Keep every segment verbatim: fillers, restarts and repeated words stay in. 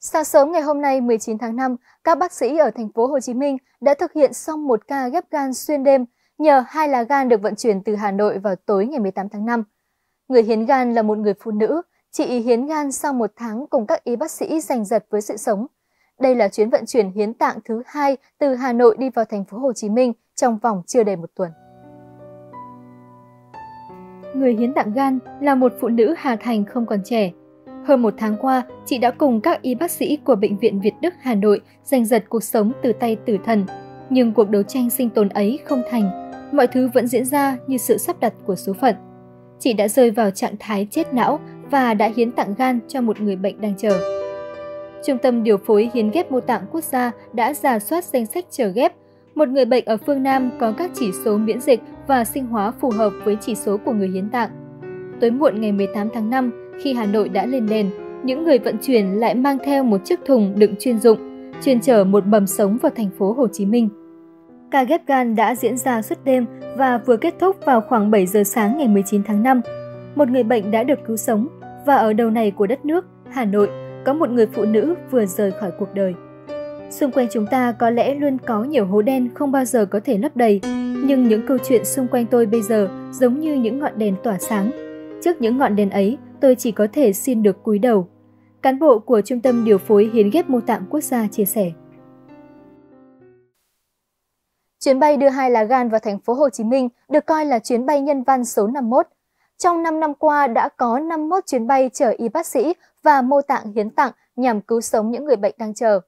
Sáng sớm ngày hôm nay mười chín tháng năm, các bác sĩ ở thành phố Hồ Chí Minh đã thực hiện xong một ca ghép gan xuyên đêm nhờ hai lá gan được vận chuyển từ Hà Nội vào tối ngày mười tám tháng năm. Người hiến gan là một người phụ nữ, chị hiến gan sau một tháng cùng các y bác sĩ giành giật với sự sống. Đây là chuyến vận chuyển hiến tạng thứ hai từ Hà Nội đi vào thành phố Hồ Chí Minh trong vòng chưa đầy một tuần. Người hiến tạng gan là một phụ nữ Hà Thành không còn trẻ. Hơn một tháng qua, chị đã cùng các y bác sĩ của Bệnh viện Việt Đức Hà Nội giành giật cuộc sống từ tay tử thần. Nhưng cuộc đấu tranh sinh tồn ấy không thành, mọi thứ vẫn diễn ra như sự sắp đặt của số phận. Chị đã rơi vào trạng thái chết não và đã hiến tặng gan cho một người bệnh đang chờ. Trung tâm Điều phối Hiến ghép Mô tạng Quốc gia đã rà soát danh sách chờ ghép. Một người bệnh ở phương Nam có các chỉ số miễn dịch và sinh hóa phù hợp với chỉ số của người hiến tạng. Tối muộn ngày mười tám tháng năm, khi Hà Nội đã lên đèn, những người vận chuyển lại mang theo một chiếc thùng đựng chuyên dụng, chuyên chở một mầm sống vào thành phố Hồ Chí Minh. Ca ghép gan đã diễn ra suốt đêm và vừa kết thúc vào khoảng bảy giờ sáng ngày mười chín tháng năm. Một người bệnh đã được cứu sống và ở đầu này của đất nước, Hà Nội, có một người phụ nữ vừa rời khỏi cuộc đời. Xung quanh chúng ta có lẽ luôn có nhiều hố đen không bao giờ có thể lấp đầy, nhưng những câu chuyện xung quanh tôi bây giờ giống như những ngọn đèn tỏa sáng. Trước những ngọn đèn ấy, tôi chỉ có thể xin được cúi đầu. Cán bộ của Trung tâm Điều phối Hiến ghép Mô tạng Quốc gia chia sẻ. Chuyến bay đưa hai lá gan vào thành phố Hồ Chí Minh được coi là chuyến bay nhân văn số năm mươi mốt. Trong năm năm qua đã có năm mươi mốt chuyến bay chở y bác sĩ và mô tạng hiến tặng nhằm cứu sống những người bệnh đang chờ.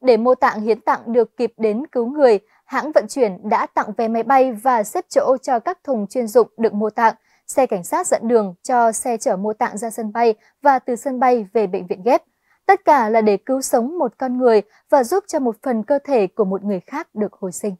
Để mô tạng hiến tặng được kịp đến cứu người, hãng vận chuyển đã tặng vé máy bay và xếp chỗ cho các thùng chuyên dụng đựng mô tạng, xe cảnh sát dẫn đường cho xe chở mô tạng ra sân bay và từ sân bay về bệnh viện ghép. Tất cả là để cứu sống một con người và giúp cho một phần cơ thể của một người khác được hồi sinh.